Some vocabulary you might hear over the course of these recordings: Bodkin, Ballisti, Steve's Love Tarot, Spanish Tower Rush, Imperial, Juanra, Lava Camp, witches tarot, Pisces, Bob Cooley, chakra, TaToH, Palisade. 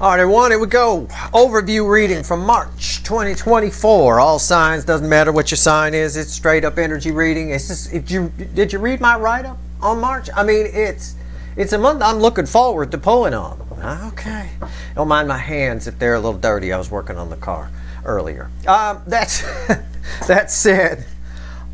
Alright everyone, here we go. Overview reading from March 2024. All signs, doesn't matter what your sign is, it's straight up energy reading. It's just, did you read my write-up on March? I mean, it's a month I'm looking forward to pulling on. Okay. Don't mind my hands if they're a little dirty. I was working on the car earlier. That said,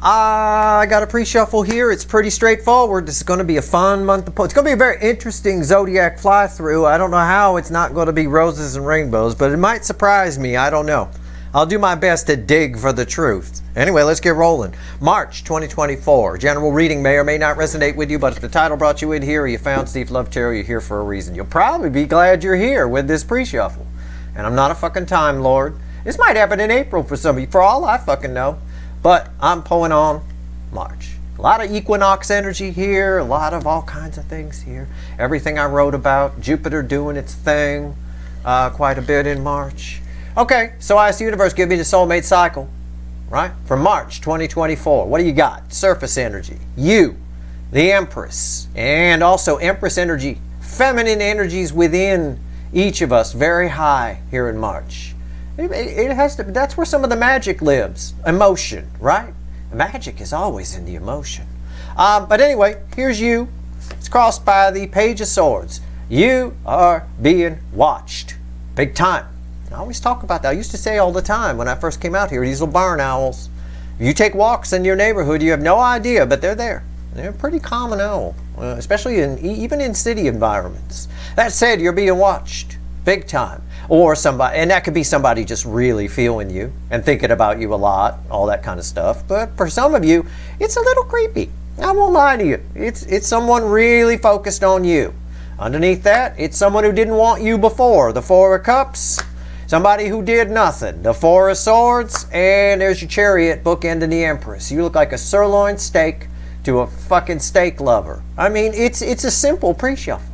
I got a pre-shuffle here. It's pretty straightforward. This is going to be a fun month to pull. It's going to be a very interesting zodiac fly-through. I don't know how it's not going to be roses and rainbows, but it might surprise me. I don't know. I'll do my best to dig for the truth. Anyway, let's get rolling. March 2024. General reading may or may not resonate with you, but if the title brought you in here or you found Steve's Love Tarot, you're here for a reason. You'll probably be glad you're here with this pre-shuffle. And I'm not a fucking time lord. This might happen in April for some of you, for all I fucking know. But I'm pulling on March. A lot of equinox energy here, a lot of all kinds of things here. Everything I wrote about, Jupiter doing its thing quite a bit in March. Okay, so I asked the universe, give me the soulmate cycle, right? For March 2024, what do you got? Surface energy, you, the Empress, and also Empress energy, feminine energies within each of us, very high here in March. It has to. That's where some of the magic lives. Emotion, right? Magic is always in the emotion. But anyway, here's you. It's crossed by the Page of Swords. You are being watched. Big time. I always talk about that. I used to say all the time when I first came out here, these little barn owls. If you take walks in your neighborhood, you have no idea, but they're there. They're a pretty common owl, especially even in city environments. That said, you're being watched. Big time. Or somebody, and that could be somebody just really feeling you and thinking about you a lot, all that kind of stuff. But for some of you, it's a little creepy. I won't lie to you. It's someone really focused on you. Underneath that, it's someone who didn't want you before. The Four of Cups, somebody who did nothing. The Four of Swords, and there's your Chariot bookending the Empress. You look like a sirloin steak to a fucking steak lover. I mean, it's a simple pre-shuffle.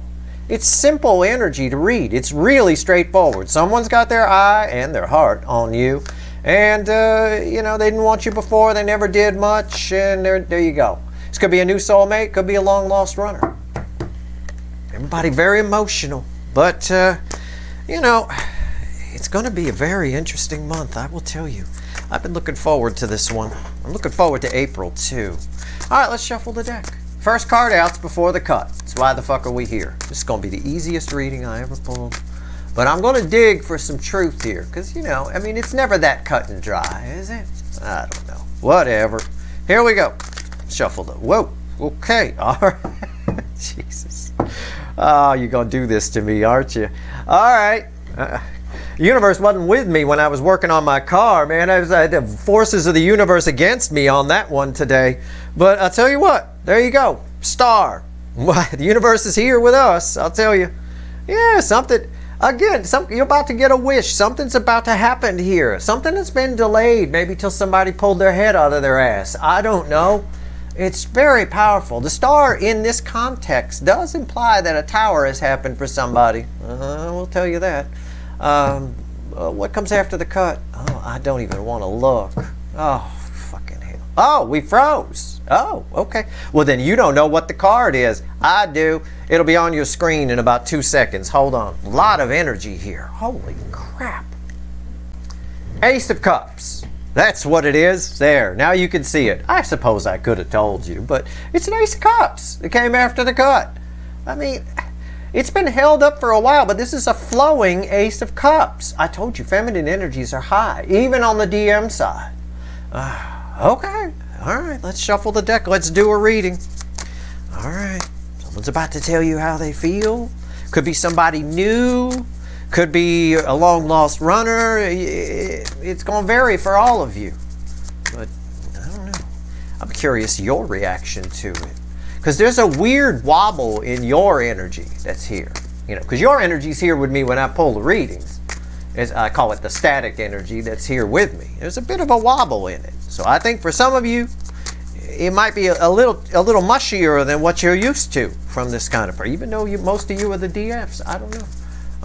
It's simple energy to read. It's really straightforward. Someone's got their eye and their heart on you. And, you know, they didn't want you before. They never did much. And there you go. This could be a new soulmate. Could be a long-lost runner. Everybody very emotional. But, you know, it's going to be a very interesting month, I will tell you. I've been looking forward to this one. I'm looking forward to April, too. All right, let's shuffle the deck. First card out's before the cut. That's why the fuck are we here? This is going to be the easiest reading I ever pulled. But I'm going to dig for some truth here. Because, you know, I mean, it's never that cut and dry, is it? I don't know. Whatever. Here we go. Shuffled up. Whoa. Okay. All right. Jesus. Oh, you're going to do this to me, aren't you? All right. Universe wasn't with me when I was working on my car, man. I had the forces of the universe against me on that one today. But I'll tell you what. There you go. Star. The universe is here with us, I'll tell you. Yeah, something. Again, you're about to get a wish. Something's about to happen here. Something that's been delayed. Maybe till somebody pulled their head out of their ass. I don't know. It's very powerful. The star in this context does imply that a tower has happened for somebody. I will tell you that. What comes after the cut? Oh, I don't even want to look. Oh. Oh, we froze. Oh, okay. Well, then you don't know what the card is. I do. It'll be on your screen in about 2 seconds. Hold on. A lot of energy here. Holy crap. Ace of Cups. That's what it is. There. Now you can see it. I suppose I could have told you, but it's an Ace of Cups. It came after the cut. I mean, it's been held up for a while, but this is a flowing Ace of Cups. I told you, feminine energies are high, even on the DM side. Okay, all right, let's shuffle the deck. Let's do a reading. All right, someone's about to tell you how they feel. Could be somebody new. Could be a long-lost runner. It's going to vary for all of you. But I don't know. I'm curious your reaction to it. Because there's a weird wobble in your energy that's here. You know, because your energy's here with me when I pull the readings. I call it the static energy that's here with me. There's a bit of a wobble in it. So I think for some of you, it might be a little mushier than what you're used to from this kind of person. Even though most of you are the DFs. I don't know.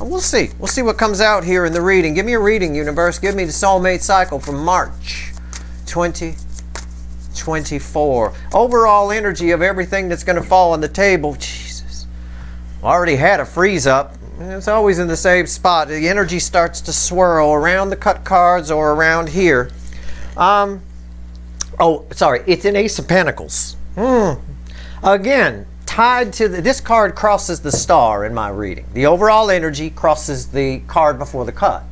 We'll see. We'll see what comes out here in the reading. Give me a reading, universe. Give me the soulmate cycle from March 2024. Overall energy of everything that's going to fall on the table. Jesus. Already had a freeze up. It's always in the same spot. The energy starts to swirl around the cut cards or around here. Oh, sorry, it's an Ace of Pentacles. Again, tied to the, this card crosses the star in my reading. The overall energy crosses the card before the cut.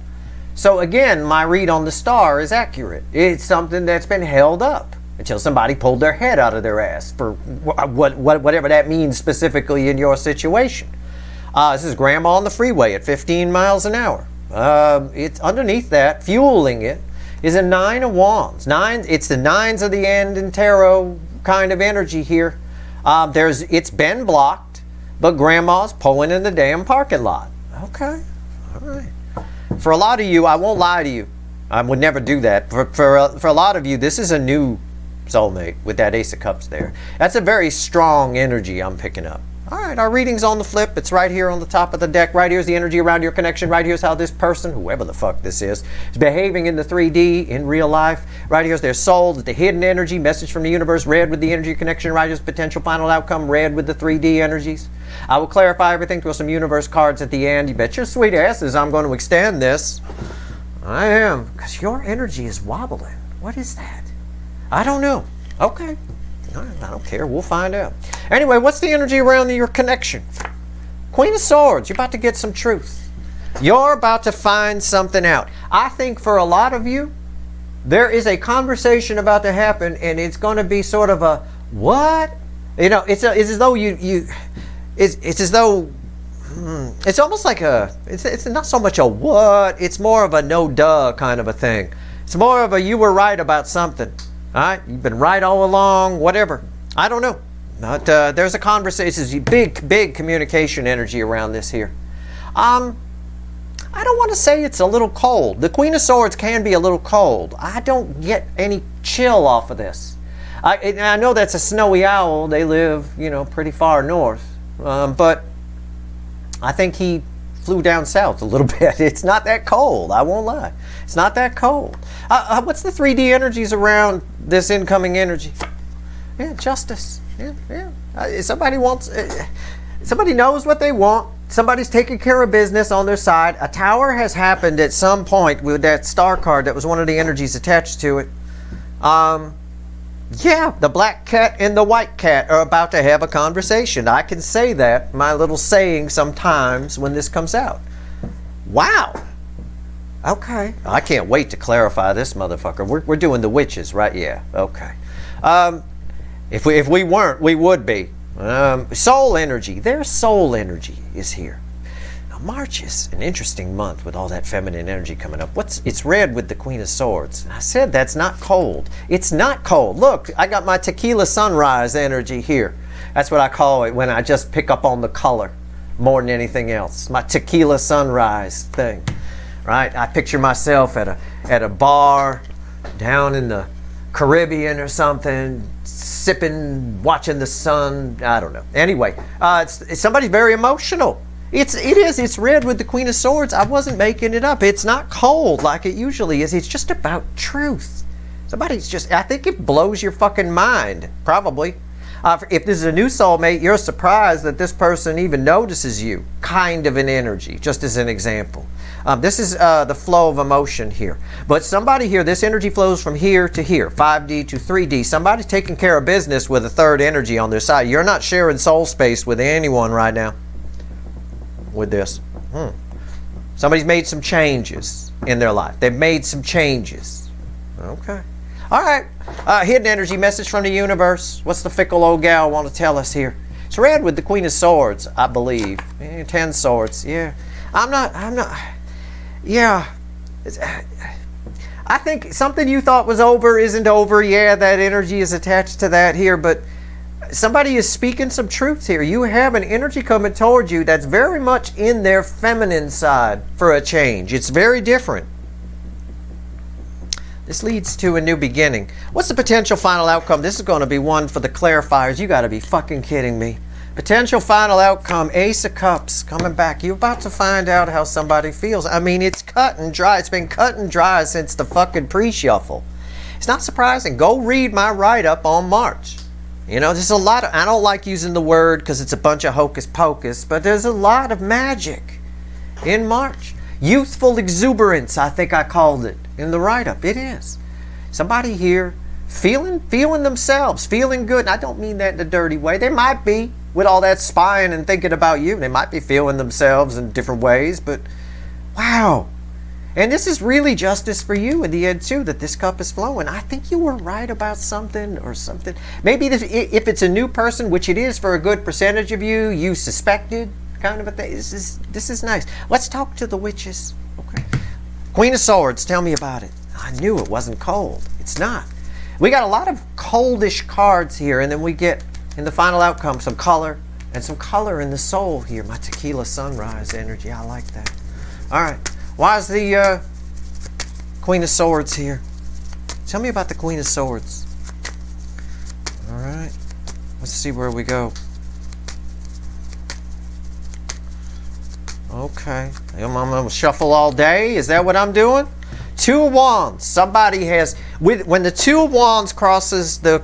So again, my read on the star is accurate. It's something that's been held up until somebody pulled their head out of their ass for whatever that means specifically in your situation. This is grandma on the freeway at 15 miles an hour. It's underneath that, fueling it, is a 9 of Wands. It's the 9s of the end in tarot kind of energy here. It's been blocked, but grandma's pulling in the damn parking lot. Okay, all right. For a lot of you, I won't lie to you, I would never do that. For a lot of you, this is a new soulmate with that Ace of Cups there. That's a very strong energy I'm picking up. All right, our reading's on the flip. It's right here on the top of the deck. Right here's the energy around your connection. Right here's how this person, whoever the fuck this is behaving in the 3D in real life. Right here's their soul, the hidden energy, message from the universe, red with the energy connection. Right here's potential final outcome, red with the 3D energies. I will clarify everything through some universe cards at the end. You bet your sweet asses I'm going to extend this. I am, because your energy is wobbling. What is that? I don't know. Okay. I don't care. We'll find out. Anyway, what's the energy around your connection? Queen of Swords. You're about to get some truth. You're about to find something out. I think for a lot of you, there is a conversation about to happen, and it's going to be sort of a what? You know, it's as though it's as though it's almost like a it's not so much a what. It's more of a no duh kind of a thing. It's more of a you were right about something. All right, you've been right all along, whatever. I don't know. But there's a conversation, big communication energy around this here. I don't want to say it's a little cold. The Queen of Swords can be a little cold. I don't get any chill off of this. I know that's a snowy owl. They live, you know, pretty far north. But I think he flew down south a little bit. It's not that cold. I won't lie. It's not that cold. What's the 3D energies around this incoming energy? Yeah, justice. Yeah, yeah. Somebody wants. Somebody knows what they want. Somebody's taking care of business on their side. A tower has happened at some point with that star card that was one of the energies attached to it. Yeah, the black cat and the white cat are about to have a conversation. I can say that, my little saying sometimes when this comes out. Wow. Okay. I can't wait to clarify this motherfucker. We're doing the witches, right? Yeah. Okay. If we weren't, we would be. Soul energy. Their soul energy is here. Now, March is an interesting month with all that feminine energy coming up. It's red with the Queen of Swords. I said that's not cold. It's not cold. Look, I got my tequila sunrise energy here. That's what I call it when I just pick up on the color more than anything else. My tequila sunrise thing. Right? I picture myself at a bar down in the Caribbean or something, sipping, watching the sun. I don't know. Anyway, somebody's very emotional. It's red with the Queen of Swords. I wasn't making it up. It's not cold like it usually is. It's just about truth. Somebody's just, I think it blows your fucking mind, probably. If this is a new soulmate, you're surprised that this person even notices you, kind of an energy, just as an example. This is the flow of emotion here. But somebody here, this energy flows from here to here, 5D to 3D. Somebody's taking care of business with a third energy on their side. You're not sharing soul space with anyone right now with this. Somebody's made some changes in their life. They've made some changes. Okay. All right, hidden energy, message from the universe. What's the fickle old gal want to tell us here? It's red with the Queen of Swords, I believe. 10 swords, yeah. I'm not, yeah. I think something you thought was over isn't over. Yeah, that energy is attached to that here, but somebody is speaking some truths here. You have an energy coming towards you that's very much in their feminine side for a change. It's very different. This leads to a new beginning. What's the potential final outcome? This is going to be one for the clarifiers. You got to be fucking kidding me. Potential final outcome, Ace of Cups coming back. You're about to find out how somebody feels. I mean, it's cut and dry. It's been cut and dry since the fucking pre-shuffle. It's not surprising. Go read my write-up on March. You know, there's a lot of, I don't like using the word because it's a bunch of hocus pocus, but there's a lot of magic in March. Youthful exuberance, I think I called it in the write-up. It is. Somebody here feeling themselves, feeling good. And I don't mean that in a dirty way. They might be, with all that spying and thinking about you. They might be feeling themselves in different ways, but wow. And this is really justice for you in the end too, that this cup is flowing. I think you were right about something or something. Maybe this, if it's a new person, which it is for a good percentage of you, you suspected kind of a thing. This is nice. Let's talk to the witches. Okay. Queen of Swords, tell me about it. I knew it wasn't cold. It's not. We got a lot of coldish cards here, and then we get in the final outcome some color, and some color in the soul here. My tequila sunrise energy. I like that. All right. Why is the Queen of Swords here? Tell me about the Queen of Swords. All right. Let's see where we go. Okay. I'm going to shuffle all day. Is that what I'm doing? Two of Wands. Somebody has... When the Two of Wands crosses the,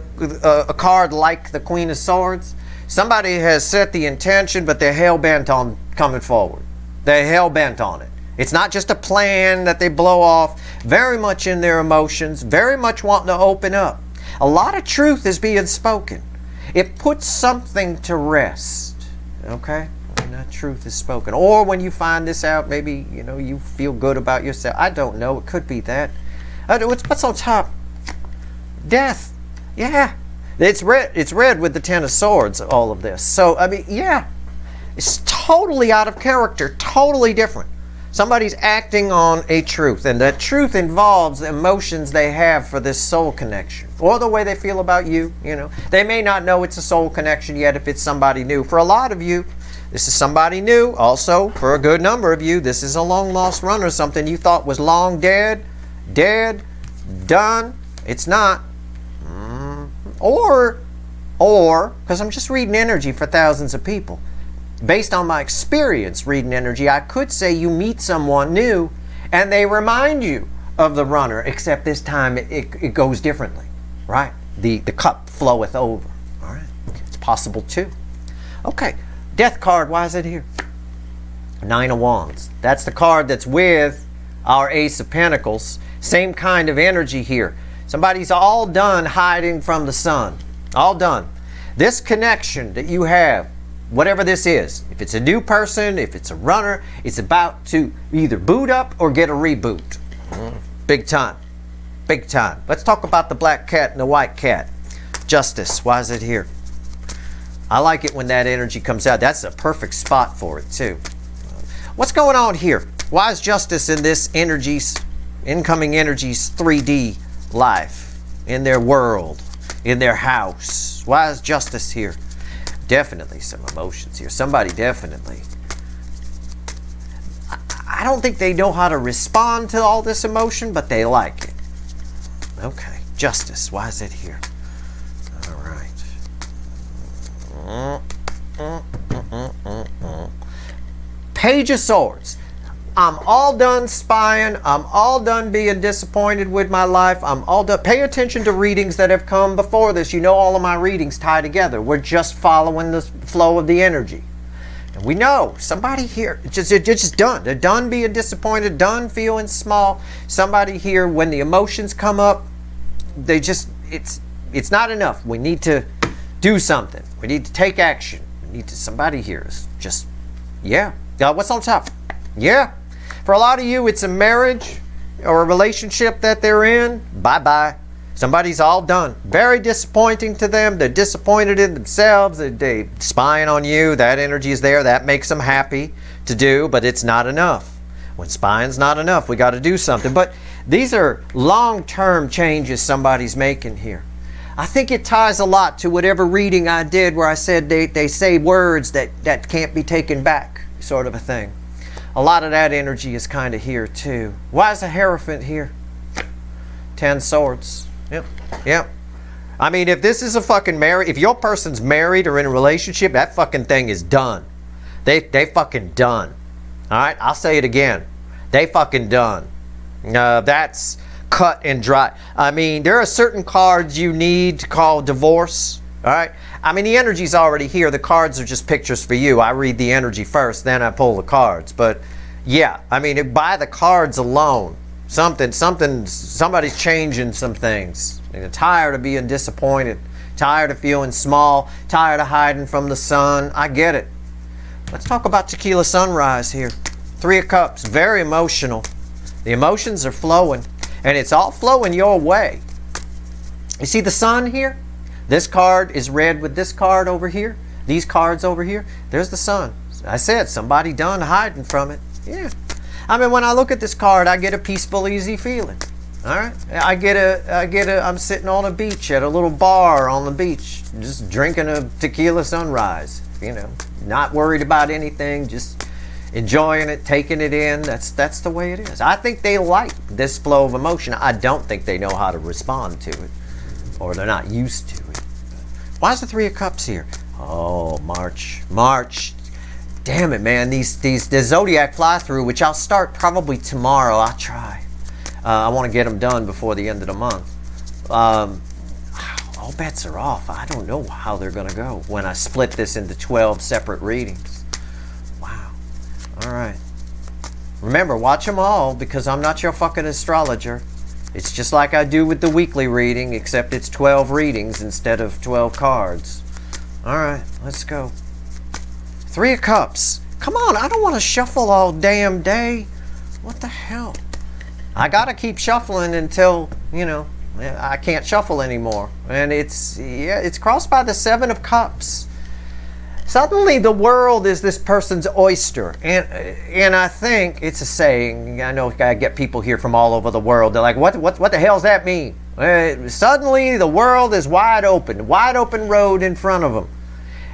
a card like the Queen of Swords, somebody has set the intention, but they're hell-bent on coming forward. They're hell-bent on it. It's not just a plan that they blow off. Very much in their emotions. Very much wanting to open up. A lot of truth is being spoken. It puts something to rest. Okay? When that truth is spoken. Or when you find this out, maybe, you know, you feel good about yourself. I don't know. It could be that. What's on top? Death. Yeah. It's red with the Ten of Swords, all of this. So, I mean, yeah. It's totally out of character. Totally different. Somebody's acting on a truth, and that truth involves the emotions they have for this soul connection, or the way they feel about you. You know, they may not know it's a soul connection yet if it's somebody new. For a lot of you, this is somebody new. Also, for a good number of you, this is a long-lost run or something you thought was long dead, done. It's not. Or, because I'm just reading energy for thousands of people. Based on my experience reading energy, I could say you meet someone new and they remind you of the runner, except this time it goes differently, right? The cup floweth over, all right? It's possible too. Okay, death card, why is it here? Nine of Wands. That's the card that's with our Ace of Pentacles. Same kind of energy here. Somebody's all done hiding from the sun. All done. This connection that you have, whatever this is, if it's a new person, if it's a runner, it's about to either boot up or get a reboot. Big time. Big time. Let's talk about the black cat and the white cat. Justice. Why is it here? I like it when that energy comes out. That's a perfect spot for it, too. What's going on here? Why is justice in this energy's, incoming energy's 3D life? In their world? In their house? Why is justice here? Definitely some emotions here. Somebody definitely. I don't think they know how to respond to all this emotion, but they like it. Okay. Justice. Why is it here? All right. Page of Swords. I'm all done spying. I'm all done being disappointed with my life. I'm all done. Pay attention to readings that have come before this. You know all of my readings tie together. We're just following the flow of the energy. And we know somebody here, it's just done. They're done being disappointed, done feeling small. Somebody here, when the emotions come up, they just, it's not enough. We need to do something. We need to take action. We need to, somebody here is just, yeah. What's on top? Yeah. For a lot of you, it's a marriage or a relationship that they're in. Bye-bye. Somebody's all done. Very disappointing to them. They're disappointed in themselves. They're spying on you. That energy is there. That makes them happy to do, but it's not enough. When spying's not enough, we got to do something. But these are long-term changes somebody's making here. I think it ties a lot to whatever reading I did where I said they say words that can't be taken back, sort of a thing. A lot of that energy is kind of here, too. Why is the Hierophant here? Ten Swords. Yep. Yep. I mean, if this is a fucking marriage, if your person's married or in a relationship, that fucking thing is done. They fucking done. All right? I'll say it again. They fucking done. That's cut and dry. I mean, there are certain cards you need to call divorce. All right? I mean, the energy's already here. The cards are just pictures for you. I read the energy first, then I pull the cards. But Yeah, I mean, by the cards alone, somebody's changing some things. They're tired of being disappointed, tired of feeling small, tired of hiding from the sun. I get it. Let's talk about Tequila Sunrise here. Three of Cups, very emotional. The emotions are flowing, and it's all flowing your way. You see the sun here? This card is red with this card over here. These cards over here. There's the sun. I said, somebody done hiding from it. Yeah. I mean, when I look at this card, I get a peaceful, easy feeling. All right? I'm sitting on a beach at a little bar on the beach, just drinking a tequila sunrise. You know, not worried about anything, just enjoying it, taking it in. That's the way it is. I think they like this flow of emotion. I don't think they know how to respond to it, or they're not used to it. Why is the Three of Cups here? Oh, March. March. Damn it, man. The Zodiac fly-through, which I'll start probably tomorrow. I'll try. I want to get them done before the end of the month. All bets are off. I don't know how they're going to go when I split this into 12 separate readings. Wow. All right. Remember, watch them all, because I'm not your fucking astrologer. It's just like I do with the weekly reading, except it's 12 readings instead of 12 cards. All right, let's go. Three of Cups. Come on, I don't want to shuffle all damn day. What the hell? I got to keep shuffling until, you know, I can't shuffle anymore. And it's crossed by the Seven of Cups. Suddenly the world is this person's oyster. And I think it's a saying. I know I get people here from all over the world. They're like, what the hell's that mean? Suddenly the world is wide open road in front of them.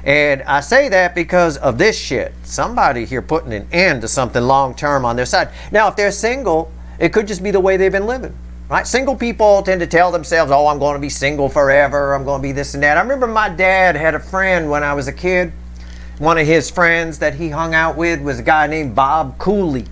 And I say that because of this shit. Somebody here putting an end to something long-term on their side. Now, if they're single, it could just be the way they've been living, right? Single people tend to tell themselves, oh, I'm going to be single forever. I'm going to be this and that. I remember my dad had a friend when I was a kid. One of his friends that he hung out with was a guy named Bob Cooley.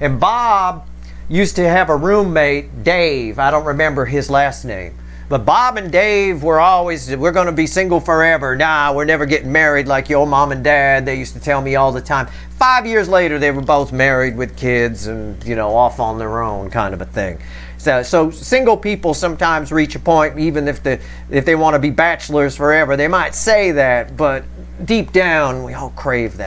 And Bob used to have a roommate, Dave. I don't remember his last name. But Bob and Dave were always, we're going to be single forever. Nah, we're never getting married like your mom and dad. They used to tell me all the time. 5 years later, they were both married with kids and, you know, off on their own kind of a thing. So single people sometimes reach a point, even if they want to be bachelors forever, they might say that. But deep down, we all crave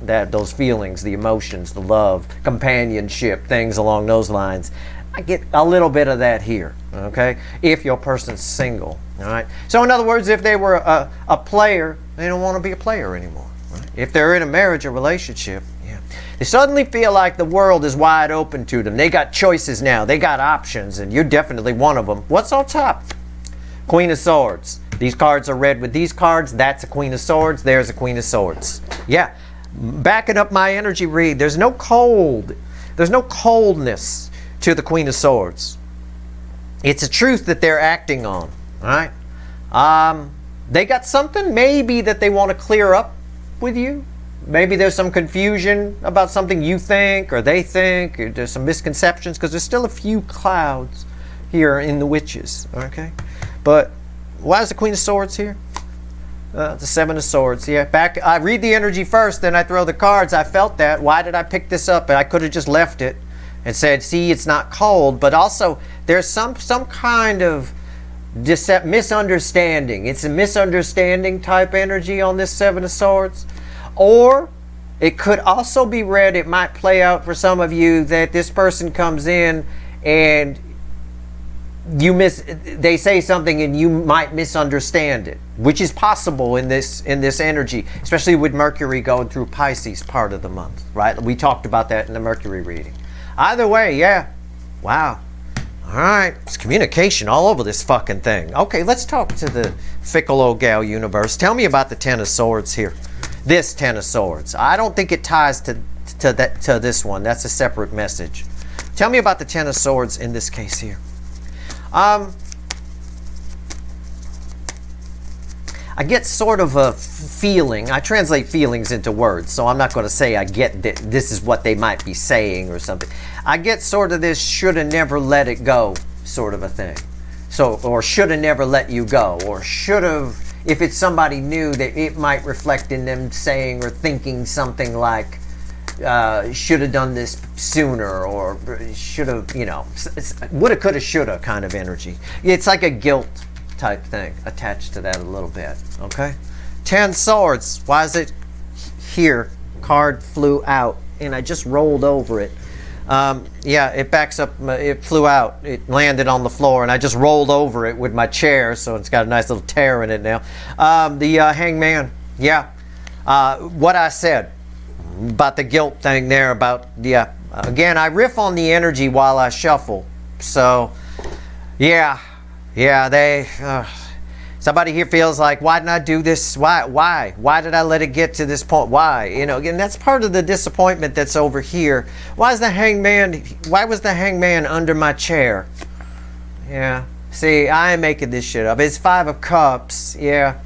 those feelings, the emotions, the love, companionship, things along those lines. I get a little bit of that here, okay, if your person's single, all right? So in other words, if they were a player, they don't want to be a player anymore, right? If they're in a marriage or relationship, yeah, they suddenly feel like the world is wide open to them. They got choices now. They got options, and you're definitely one of them. What's on top? Queen of Swords. These cards are red with these cards. That's a Queen of Swords. There's a Queen of Swords. Yeah, backing up my energy read, there's no cold. There's no coldness to the Queen of Swords. It's a truth that they're acting on, right? They got something maybe that they want to clear up with you. Maybe there's some confusion about something you think or they think, or there's some misconceptions, because there's still a few clouds here in the witches, okay? But why is the Queen of Swords here? The Seven of Swords, yeah. Back, I read the energy first, then I throw the cards. I felt that. Why did I pick this up? I could have just left it and said, see, it's not cold, but also there's some kind of misunderstanding. It's a misunderstanding type energy on this Seven of Swords. Or it could also be read, it might play out for some of you, that this person comes in and they say something and you might misunderstand it, which is possible in this energy, especially with Mercury going through Pisces part of the month, right? We talked about that in the Mercury reading. Either way, yeah. Wow. All right. It's communication all over this fucking thing. Okay, let's talk to the fickle old gal universe. Tell me about the Ten of Swords here. This Ten of Swords. I don't think it ties to this one. That's a separate message. Tell me about the Ten of Swords in this case here. I get sort of a feeling. I translate feelings into words, so I'm not going to say I get that this is what they might be saying or something. I get sort of this should have never let it go sort of a thing. So, or should have never let you go, or should have, if it's somebody new, that it might reflect in them saying or thinking something like, should have done this sooner, or should have, you know, woulda, coulda, shoulda kind of energy. It's like a guilt type thing attached to that a little bit, okay? 10 swords. Why is it here? Card flew out, and I just rolled over it. Yeah, it backs up, it flew out, it landed on the floor, and I just rolled over it with my chair, so it's got a nice little tear in it now. The Hangman, yeah. What I said about the guilt thing there, about, yeah. Again, I riff on the energy while I shuffle, so, yeah, yeah, they... somebody here feels like, why didn't I do this? Why did I let it get to this point? Why? You know, again, that's part of the disappointment that's over here. Why is the Hangman, why was the Hangman under my chair? Yeah. See, I ain't making this shit up. It's 5 of Cups. Yeah.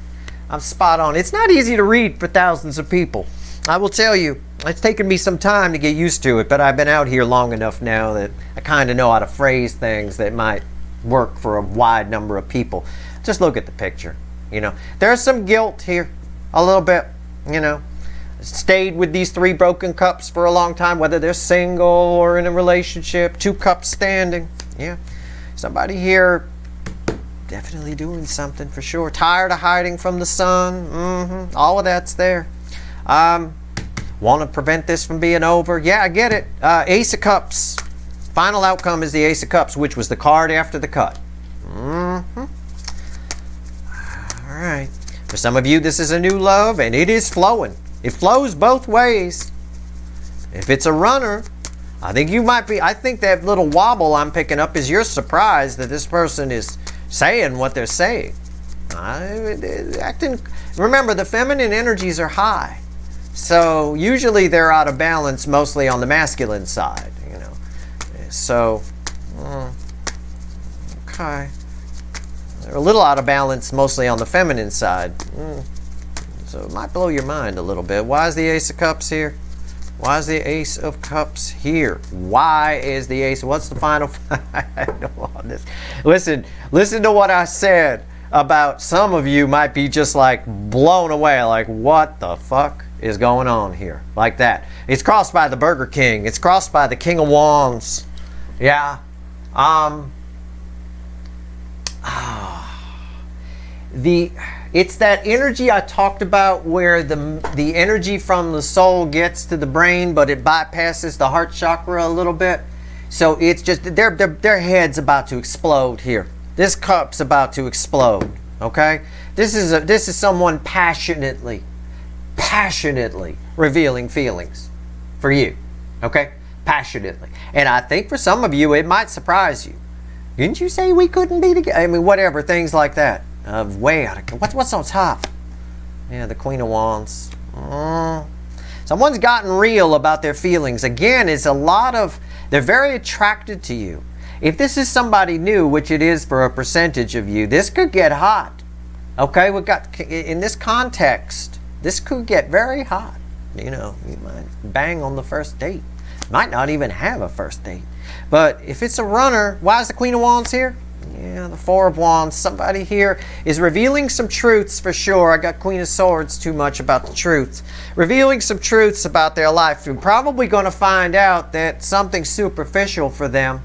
I'm spot on. It's not easy to read for thousands of people. I will tell you, it's taken me some time to get used to it, but I've been out here long enough now that I kind of know how to phrase things that might work for a wide number of people. Just look at the picture, you know. There's some guilt here, a little bit, you know. Stayed with these 3 broken cups for a long time, whether they're single or in a relationship. 2 cups standing, yeah. Somebody here definitely doing something for sure. Tired of hiding from the sun, mm-hmm. All of that's there. Want to prevent this from being over? Yeah, I get it. Ace of Cups. Final outcome is the Ace of Cups, which was the card after the cut. Mm-hmm. All right. For some of you, this is a new love, and it is flowing. It flows both ways. If it's a runner, I think you might be... I think that little wobble I'm picking up is you're surprised that this person is saying what they're saying. Acting. Remember, the feminine energies are high. So usually they're out of balance, mostly on the masculine side, you know. So, okay. They're a little out of balance, mostly on the feminine side. So it might blow your mind a little bit. Why is the Ace of Cups here? Why is the Ace of Cups here? Why is the Ace? What's the final? I don't want this. Listen to what I said about some of you might be just like blown away. Like, what the fuck is going on here? Like that. It's crossed by the Burger King. It's crossed by the King of Wands. Yeah. It's that energy I talked about where the energy from the soul gets to the brain, but it bypasses the heart chakra a little bit. So it's just their head's about to explode here. This cup's about to explode. Okay, this is someone passionately revealing feelings for you. Okay, passionately, and I think for some of you it might surprise you. Didn't you say we couldn't be together? I mean, whatever, things like that. Way out of... What's on top? Yeah, the Queen of Wands. Someone's gotten real about their feelings. Again, it's a lot of... They're very attracted to you. If this is somebody new, which it is for a percentage of you, this could get hot. Okay, we've got... In this context, this could get very hot. You know, you might bang on the first date. Might not even have a first date. But if it's a runner, why is the Queen of Wands here? Yeah, the 4 of Wands. Somebody here is revealing some truths for sure. I got Queen of Swords too much about the truths. Revealing some truths about their life. You're probably going to find out that something superficial for them.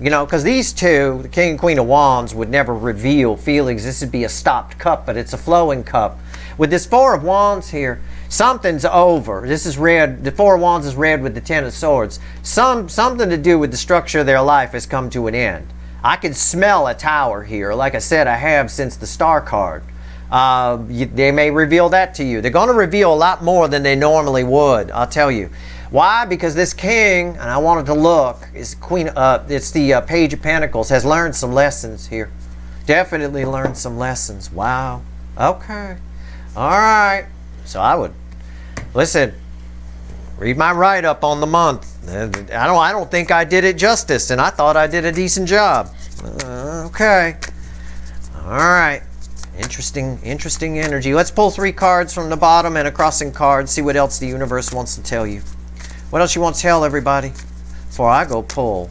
You know, because these two, the King and Queen of Wands, would never reveal feelings. This would be a stopped cup, but it's a flowing cup. With this 4 of Wands here, something's over. This is red. The 4 of Wands is red with the 10 of Swords. Something to do with the structure of their life has come to an end. I can smell a tower here. Like I said, I have since the Star card. They may reveal that to you. They're going to reveal a lot more than they normally would, I'll tell you. Why? Because this king, and I wanted to look, is Queen. It's the Page of Pentacles, has learned some lessons here. Definitely learned some lessons. Wow. Okay. All right. So I would listen. Read my write-up on the month. I don't think I did it justice, and I thought I did a decent job. Okay. All right. Interesting energy. Let's pull 3 cards from the bottom and a crossing card. See what else the universe wants to tell you. What else you want to tell everybody before I go pull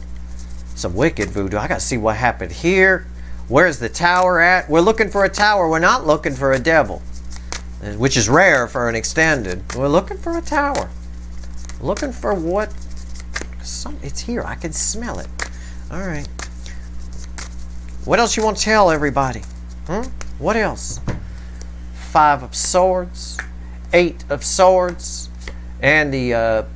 some wicked voodoo? I got to see what happened here. Where's the tower at? We're looking for a tower. We're not looking for a devil, which is rare for an extended. We're looking for a tower. Looking for what? It's here. I can smell it. All right. What else you want to tell everybody? Hmm? What else? Five of Swords, Eight of Swords, and the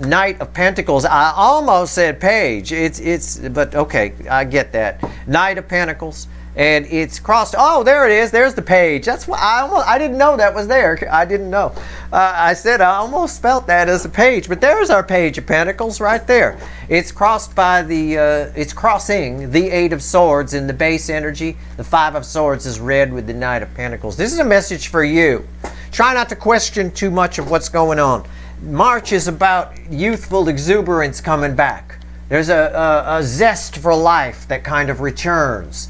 Knight of Pentacles. I almost said page. It's but okay, I get that. Knight of Pentacles, and it's crossed. Oh, there it is. There's the page. That's why I didn't know that was there. I didn't know. I said I almost spelt that as a page, but there's our Page of Pentacles right there. It's crossed by the it's crossing the Eight of Swords in the base energy. The Five of Swords is red with the Knight of Pentacles. This is a message for you. Try not to question too much of what's going on. March is about youthful exuberance coming back. There's a zest for life that kind of returns.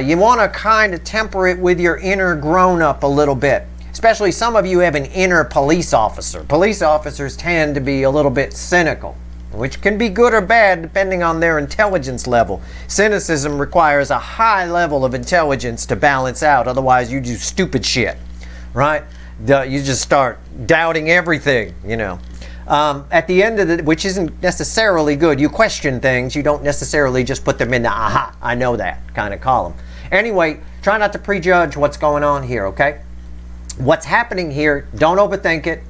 You want to kind of temper it with your inner grown-up a little bit. Especially some of you have an inner police officer. Police officers tend to be a little bit cynical, which can be good or bad depending on their intelligence level. Cynicism requires a high level of intelligence to balance out. Otherwise, you do stupid shit, right? You just start doubting everything, you know. At the end of the, which isn't necessarily good. You question things. You don't necessarily just put them in the aha, I know that kind of column. Anyway, try not to prejudge what's going on here, okay? What's happening here, don't overthink it.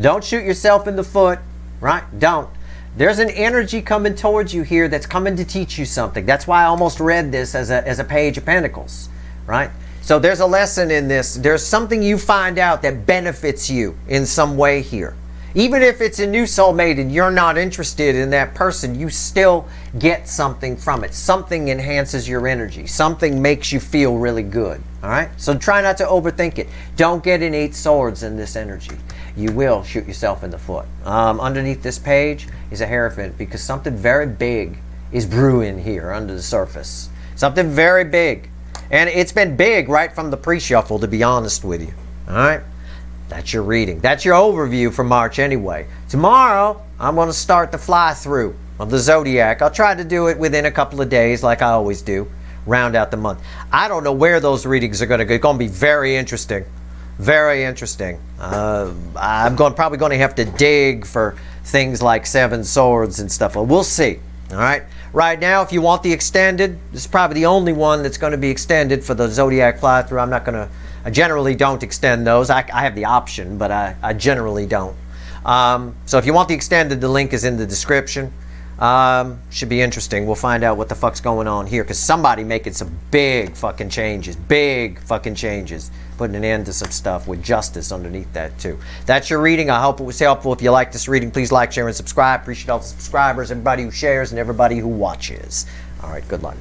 Don't shoot yourself in the foot, right? Don't. There's an energy coming towards you here that's coming to teach you something. That's why I almost read this as a Page of Pentacles, right? So there's a lesson in this. There's something you find out that benefits you in some way here. Even if it's a new soulmate and you're not interested in that person, you still get something from it. Something enhances your energy. Something makes you feel really good. All right? So try not to overthink it. Don't get an Eight Swords in this energy. You will shoot yourself in the foot. Underneath this page is a Hierophant because something very big is brewing here under the surface. Something very big. And it's been big right from the pre-shuffle, to be honest with you. All right? That's your reading. That's your overview for March anyway. Tomorrow, I'm going to start the fly-through of the Zodiac. I'll try to do it within a couple of days like I always do. Round out the month. I don't know where those readings are going to go. It's going to be very interesting. Very interesting. I'm probably going to have to dig for things like Seven Swords and stuff. But we'll see. All right? Right now, if you want the extended, this is probably the only one that's going to be extended for the Zodiac fly-through. I'm not going to... I generally don't extend those. I have the option, but I generally don't. So if you want the extended, the link is in the description. Should be interesting. We'll find out what the fuck's going on here, because somebody making some big fucking changes. Big fucking changes. Putting an end to some stuff with justice underneath that, too. That's your reading. I hope it was helpful. If you like this reading, please like, share, and subscribe. Appreciate all the subscribers, everybody who shares, and everybody who watches. All right, good luck.